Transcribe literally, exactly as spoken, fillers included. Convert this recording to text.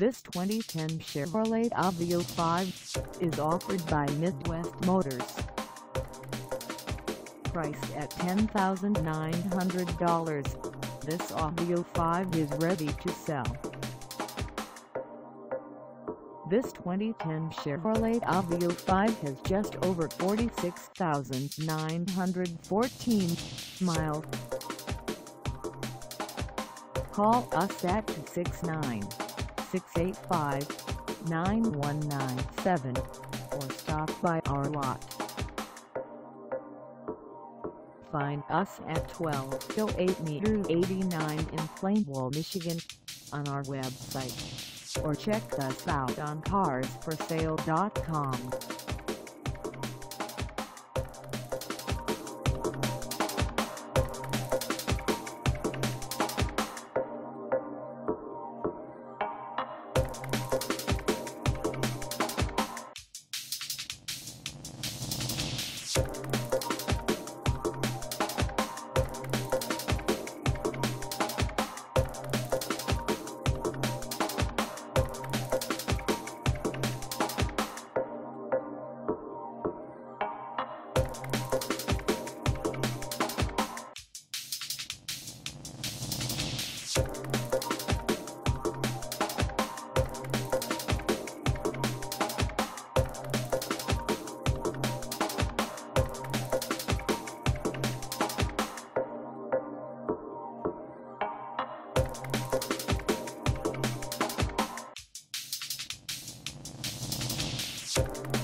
This twenty ten Chevrolet Aveo five is offered by Midwest Motors. Priced at ten thousand nine hundred dollars, this Aveo five is ready to sell. This twenty ten Chevrolet Aveo five has just over forty-six thousand nine hundred fourteen miles. Call us at two six nine, six eight five, nine one nine seven or stop by our lot. Find us at twelve oh eight Meter eighty-nine in Plainwell, Michigan on our website, or check us out on cars for sale dot com. We'll be right back.